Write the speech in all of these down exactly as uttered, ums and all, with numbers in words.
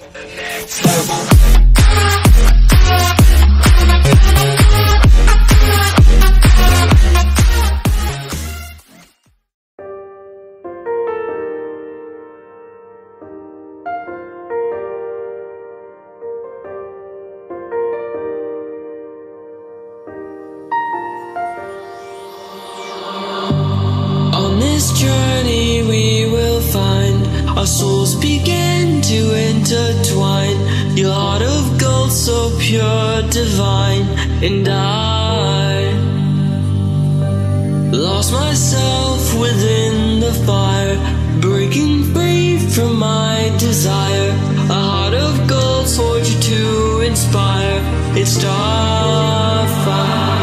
The next level. On this journey we will find our souls begin to intertwine, your heart of gold so pure, divine. And I lost myself within the fire, breaking free from my desire. A heart of gold forged to inspire. It's Starfire.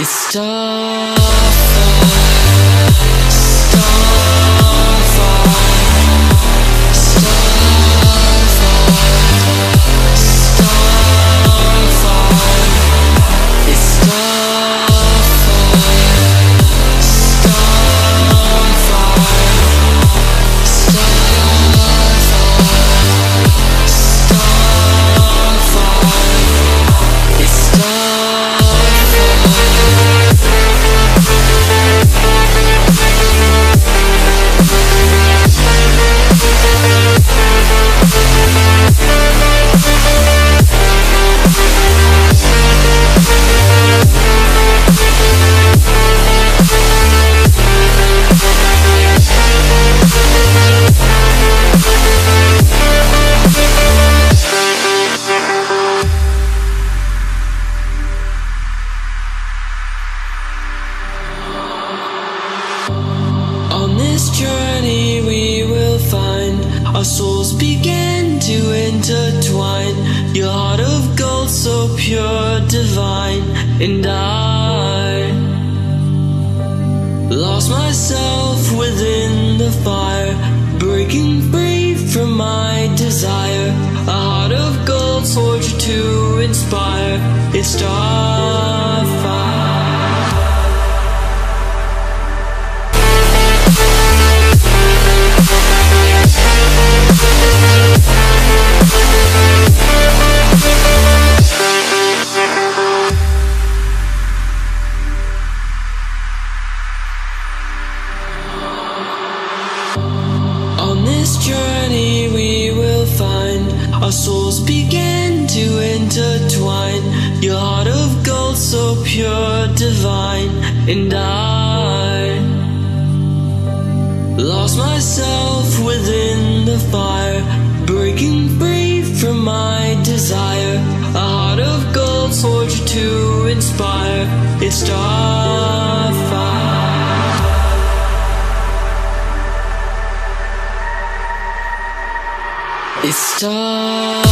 It's Starfire, Starfire, Starfire, Starfire. It's Starfire, Starfire, Starfire, Starfire. It's Starfire. Our souls begin to intertwine, your heart of gold so pure, divine. And I lost myself within the fire, breaking free from my desire. A heart of gold forged to inspire. It's Starfire. On this journey we will find our souls begin to intertwine, your heart of gold so pure, divine. And I lost myself within the fire, breaking free from my desire. A heart of gold forged to inspire. It's Starfire. It's Starfire.